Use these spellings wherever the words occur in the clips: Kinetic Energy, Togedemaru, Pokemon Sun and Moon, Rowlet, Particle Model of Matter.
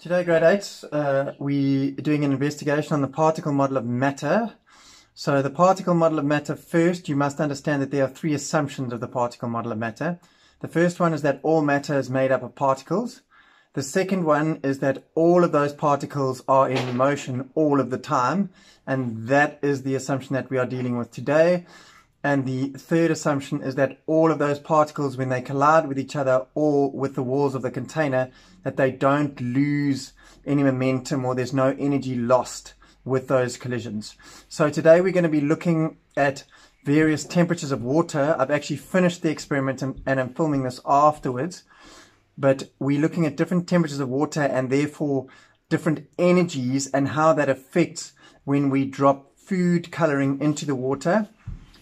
Today, grade 8, we're doing an investigation on the particle model of matter. So the particle model of matter, first, you must understand that there are three assumptions of the particle model of matter. The first one is that all matter is made up of particles. The second one is that all of those particles are in motion all of the time, and that is the assumption that we are dealing with today. And the third assumption is that all of those particles, when they collide with each other or with the walls of the container, that they don't lose any momentum or there's no energy lost with those collisions. So today we're going to be looking at various temperatures of water. I've actually finished the experiment and I'm filming this afterwards. But we're looking at different temperatures of water and therefore different energies and how that affects when we drop food coloring into the water.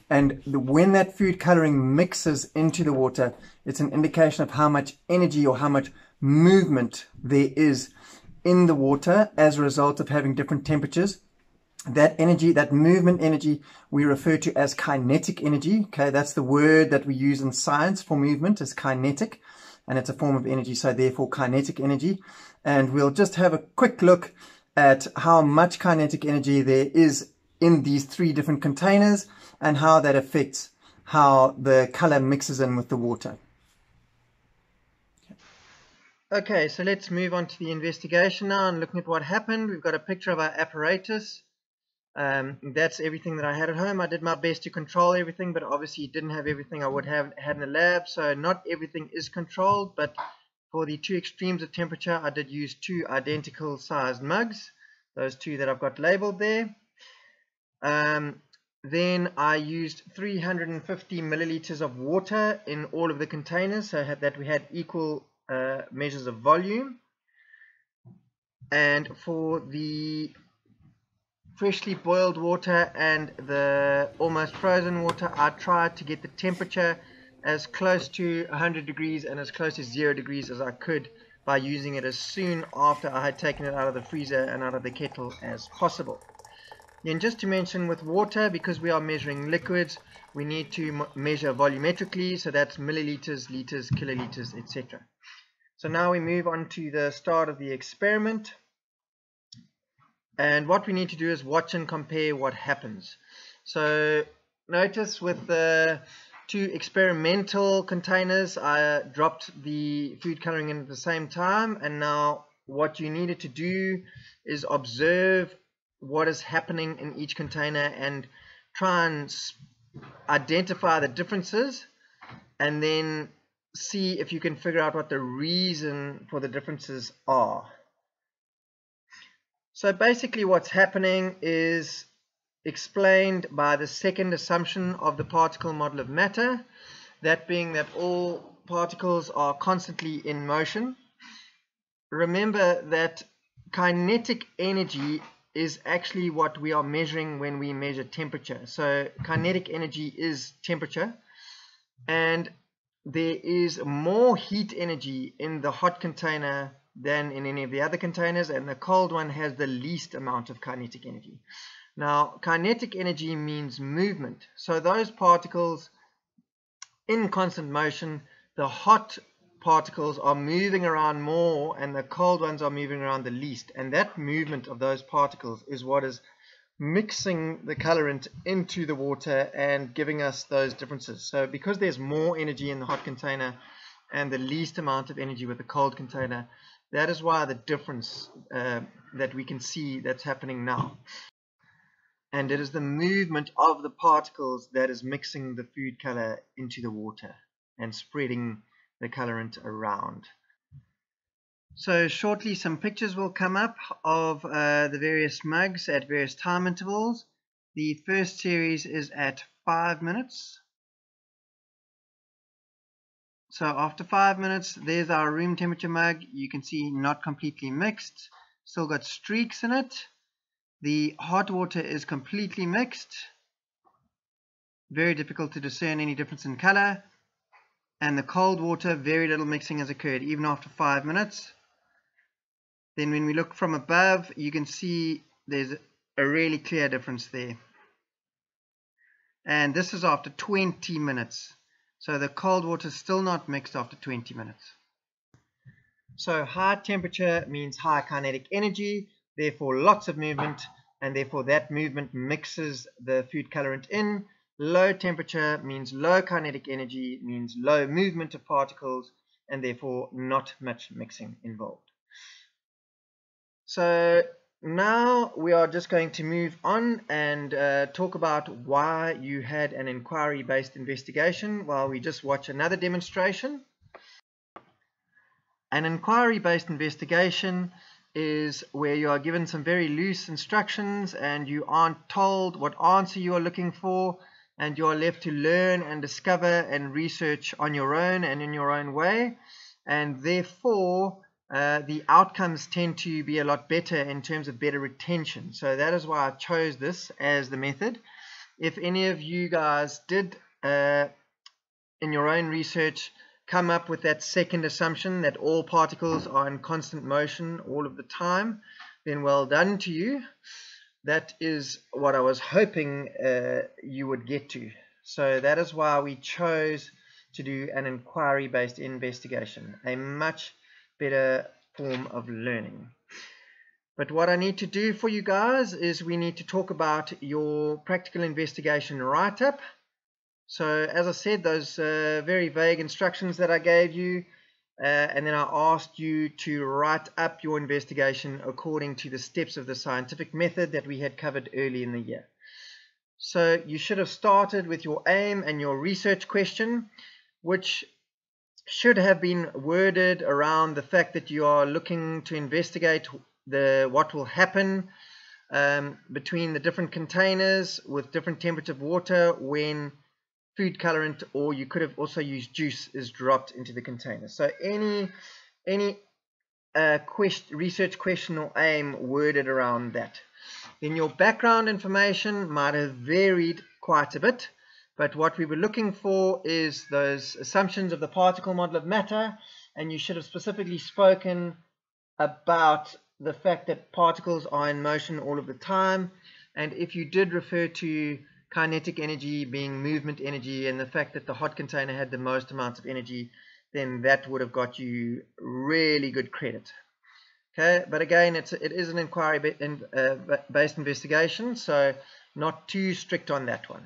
And when that food coloring mixes into the water, it's an indication of how much energy or how much movement there is in the water as a result of having different temperatures. That energy, that movement energy, we refer to as kinetic energy. Okay, that's the word that we use in science for movement, is kinetic, and it's a form of energy, so therefore kinetic energy. And we'll just have a quick look at how much kinetic energy there is in these three different containers and how that affects how the color mixes in with the water. Okay, so let's move on to the investigation now and looking at what happened. We've got a picture of our apparatus. That's everything that I had at home. I did my best to control everything, but obviously didn't have everything I would have had in the lab, so not everything is controlled, but for the two extremes of temperature, I did use two identical sized mugs, those two that I've got labeled there. Then I used 350 milliliters of water in all of the containers, so that we had equal measures of volume. And for the freshly boiled water and the almost frozen water, I tried to get the temperature as close to 100 degrees and as close to 0 degrees as I could by using it as soon after I had taken it out of the freezer and out of the kettle as possible. And just to mention, with water, because we are measuring liquids, we need to measure volumetrically, so that's milliliters, liters, kiloliters, etc. So now we move on to the start of the experiment. And what we need to do is watch and compare what happens. So notice with the two experimental containers, I dropped the food coloring in at the same time. And now what you needed to do is observe what is happening in each container and try and identify the differences, and then see if you can figure out what the reason for the differences are. So basically what's happening is explained by the second assumption of the particle model of matter, that being that all particles are constantly in motion. Remember that kinetic energy is actually what we are measuring when we measure temperature. So kinetic energy is temperature, and there is more heat energy in the hot container than in any of the other containers, and the cold one has the least amount of kinetic energy. Now, kinetic energy means movement. So those particles in constant motion, the hot particles are moving around more and the cold ones are moving around the least, and that movement of those particles is what is mixing the colorant into the water and giving us those differences. So because there's more energy in the hot container and the least amount of energy with the cold container, that is why the difference that we can see that's happening now. And it is the movement of the particles that is mixing the food color into the water and spreading the colorant around. So shortly some pictures will come up of the various mugs at various time intervals. The first series is at 5 minutes. So after 5 minutes, there's our room temperature mug. You can see not completely mixed, still got streaks in it. The hot water is completely mixed. Very difficult to discern any difference in color. And the cold water, very little mixing has occurred, even after 5 minutes. Then when we look from above, you can see there's a really clear difference there. And this is after 20 minutes. So the cold water is still not mixed after 20 minutes. So high temperature means high kinetic energy, therefore lots of movement, and therefore that movement mixes the food colorant in. Low temperature means low kinetic energy, means low movement of particles, and therefore not much mixing involved. So now we are just going to move on and talk about why you had an inquiry-based investigation while we just watch another demonstration. An inquiry-based investigation is where you are given some very loose instructions and you aren't told what answer you are looking for, and you are left to learn and discover and research on your own and in your own way, and therefore the outcomes tend to be a lot better in terms of better retention. So that is why I chose this as the method. If any of you guys did in your own research come up with that second assumption that all particles are in constant motion all of the time, then well done to you. That is what I was hoping you would get to. So that is why we chose to do an inquiry-based investigation, a much better form of learning. But what I need to do for you guys is we need to talk about your practical investigation write-up. So as I said, those very vague instructions that I gave you, and then I asked you to write up your investigation according to the steps of the scientific method that we had covered early in the year. So you should have started with your aim and your research question, which should have been worded around the fact that you are looking to investigate what will happen between the different containers with different temperature of water when food colorant, or you could have also used juice, is dropped into the container. So any research question or aim worded around that. Then your background information might have varied quite a bit, but what we were looking for is those assumptions of the particle model of matter, and you should have specifically spoken about the fact that particles are in motion all of the time, and if you did refer to kinetic energy being movement energy and the fact that the hot container had the most amounts of energy, then that would have got you really good credit. Okay, but again, it is an inquiry-based investigation, so not too strict on that one.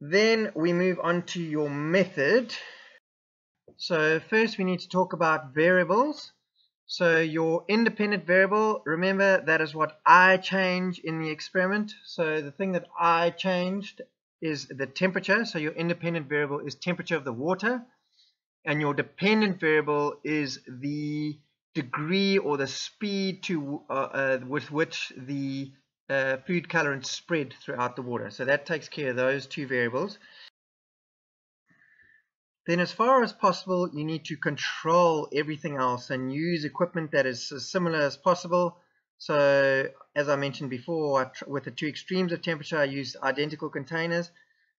Then we move on to your method. So first we need to talk about variables. So your independent variable, remember, that is what I change in the experiment. So the thing that I changed is the temperature. So your independent variable is temperature of the water, and your dependent variable is the degree or the speed to with which the food colorant spread throughout the water. So that takes care of those two variables. Then as far as possible, you need to control everything else and use equipment that is as similar as possible. So as I mentioned before, with the two extremes of temperature, I used identical containers,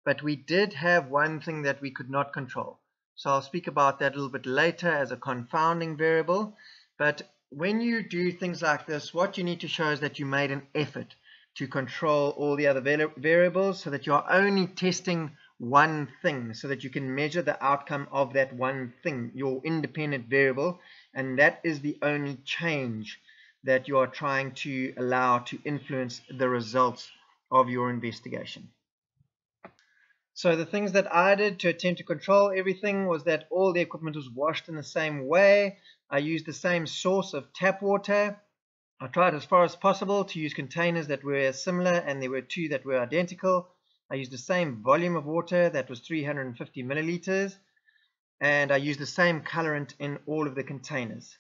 but we did have one thing that we could not control. So I'll speak about that a little bit later as a confounding variable. But when you do things like this, what you need to show is that you made an effort to control all the other variables so that you are only testing one thing, so that you can measure the outcome of that one thing, your independent variable, and that is the only change that you are trying to allow to influence the results of your investigation. So the things that I did to attempt to control everything was that all the equipment was washed in the same way. I used the same source of tap water. I tried as far as possible to use containers that were similar, and there were two that were identical. I used the same volume of water, that was 350 milliliters, and I used the same colorant in all of the containers.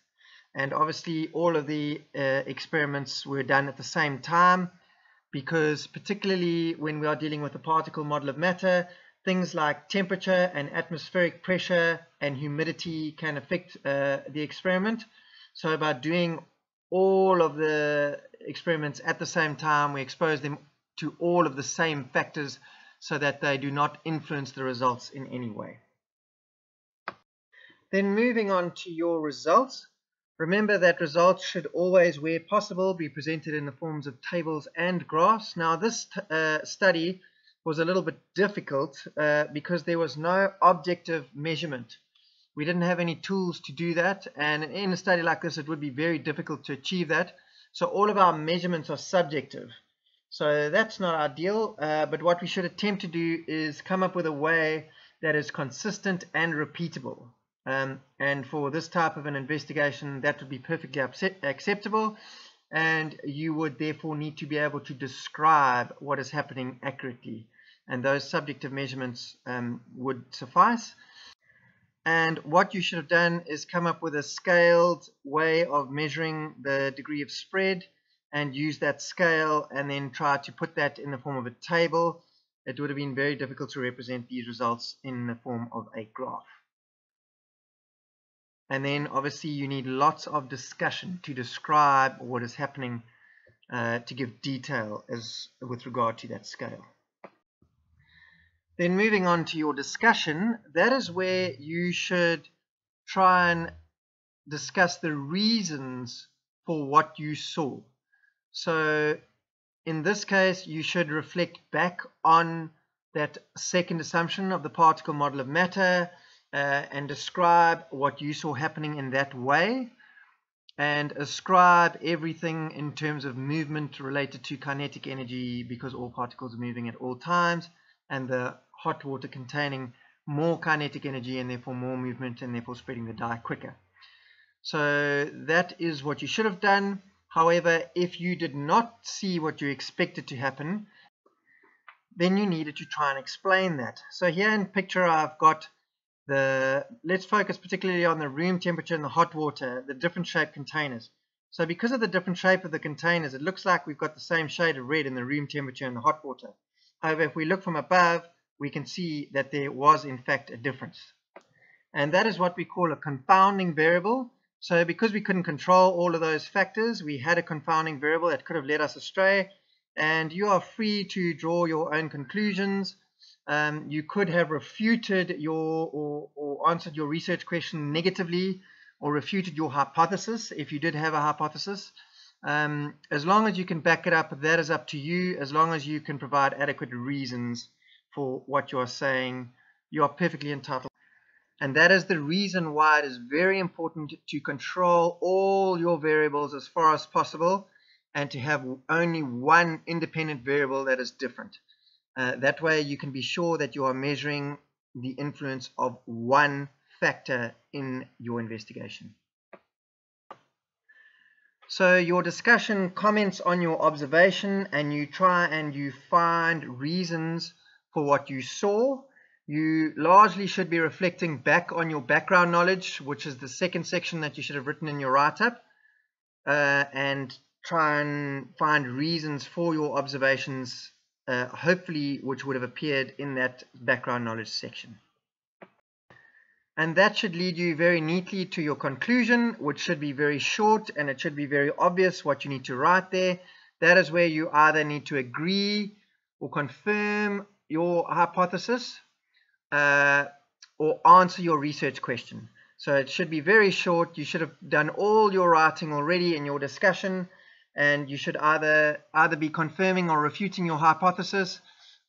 And obviously all of the experiments were done at the same time, because particularly when we are dealing with the particle model of matter, things like temperature and atmospheric pressure and humidity can affect the experiment. So by doing all of the experiments at the same time, we expose them to all of the same factors so that they do not influence the results in any way. Then moving on to your results. Remember that results should always, where possible, be presented in the forms of tables and graphs. Now this study was a little bit difficult because there was no objective measurement. We didn't have any tools to do that, and in a study like this it would be very difficult to achieve that. So all of our measurements are subjective. So that's not ideal, but what we should attempt to do is come up with a way that is consistent and repeatable. And for this type of an investigation, that would be perfectly acceptable, and you would therefore need to be able to describe what is happening accurately. And those subjective measurements would suffice. And what you should have done is come up with a scaled way of measuring the degree of spread and use that scale and then try to put that in the form of a table. It would have been very difficult to represent these results in the form of a graph. And then obviously you need lots of discussion to describe what is happening, to give detail as with regard to that scale. Then moving on to your discussion, that is where you should try and discuss the reasons for what you saw. So in this case, you should reflect back on that second assumption of the particle model of matter and describe what you saw happening in that way, and ascribe everything in terms of movement related to kinetic energy, because all particles are moving at all times, and the hot water containing more kinetic energy and therefore more movement and therefore spreading the dye quicker. So that is what you should have done. However, if you did not see what you expected to happen, then you needed to try and explain that. So here in picture I've got the, let's focus particularly on the room temperature and the hot water, the different shaped containers. So because of the different shape of the containers, it looks like we've got the same shade of red in the room temperature and the hot water. However, if we look from above, we can see that there was in fact a difference. And that is what we call a confounding variable. So because we couldn't control all of those factors, we had a confounding variable that could have led us astray, and you are free to draw your own conclusions. You could have refuted your or answered your research question negatively, or refuted your hypothesis if you did have a hypothesis. As long as you can back it up, that is up to you. As long as you can provide adequate reasons for what you are saying, you are perfectly entitled. And that is the reason why it is very important to control all your variables as far as possible and to have only one independent variable that is different. That way you can be sure that you are measuring the influence of one factor in your investigation. So your discussion comments on your observation, and you try and you find reasons for what you saw. You largely should be reflecting back on your background knowledge, which is the second section that you should have written in your write-up, and try and find reasons for your observations, hopefully which would have appeared in that background knowledge section. And that should lead you very neatly to your conclusion, which should be very short, and it should be very obvious what you need to write there. That is where you either need to agree or confirm your hypothesis, or answer your research question. So it should be very short. You should have done all your writing already in your discussion, and you should either be confirming or refuting your hypothesis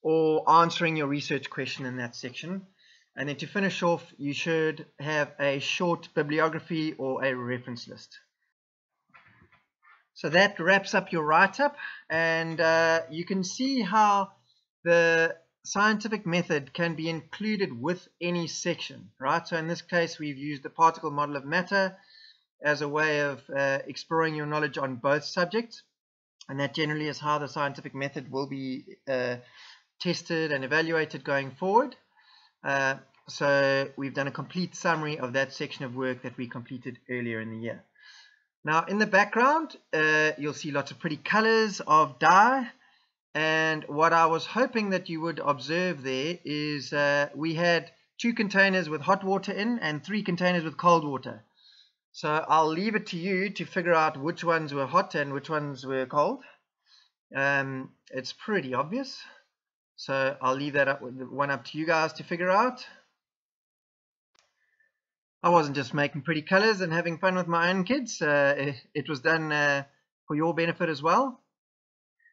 or answering your research question in that section. And then to finish off, you should have a short bibliography or a reference list. So that wraps up your write-up, and you can see how the scientific method can be included with any section, right? So in this case, we've used the particle model of matter as a way of exploring your knowledge on both subjects, and that generally is how the scientific method will be tested and evaluated going forward. So we've done a complete summary of that section of work that we completed earlier in the year. Now in the background, you'll see lots of pretty colors of dye. And what I was hoping that you would observe there is we had 2 containers with hot water in and 3 containers with cold water. So I'll leave it to you to figure out which ones were hot and which ones were cold. It's pretty obvious. So I'll leave that one up to you guys to figure out. I wasn't just making pretty colors and having fun with my own kids. It was done for your benefit as well.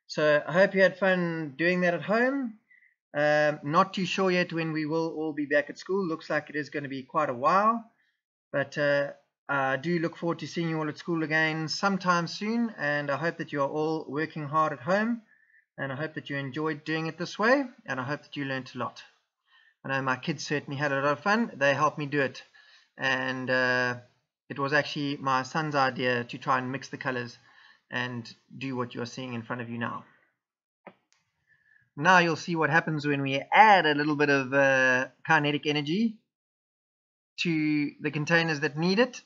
So I hope you had fun doing that at home. Not too sure yet when we will all be back at school. Looks like it is going to be quite a while. But I do look forward to seeing you all at school again sometime soon, and I hope that you are all working hard at home, and I hope that you enjoyed doing it this way, and I hope that you learnt a lot. I know my kids certainly had a lot of fun. They helped me do it, and it was actually my son's idea to try and mix the colors and do what you're seeing in front of you now. Now you'll see what happens when we add a little bit of kinetic energy to the containers that need it.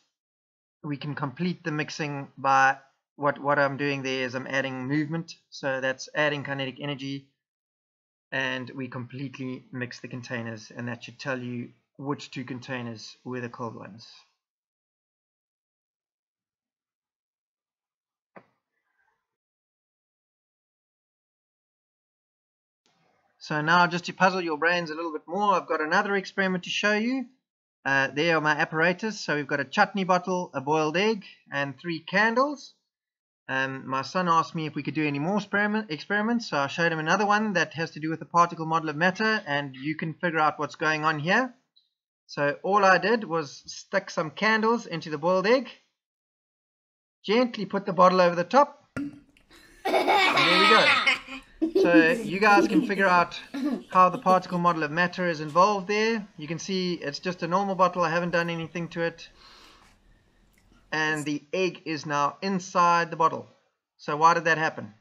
We can complete the mixing by what I'm doing there is I'm adding movement, so that's adding kinetic energy, and we completely mix the containers, and that should tell you which two containers were the cold ones. So now, just to puzzle your brains a little bit more, I've got another experiment to show you. There are my apparatus. So we've got a chutney bottle, a boiled egg, and 3 candles. My son asked me if we could do any more experiments, so I showed him another one that has to do with the particle model of matter, and you can figure out what's going on here. So all I did was stick some candles into the boiled egg, gently put the bottle over the top, and there we go. So you guys can figure out how the particle model of matter is involved there. You can see it's just a normal bottle, I haven't done anything to it. And the egg is now inside the bottle. So why did that happen?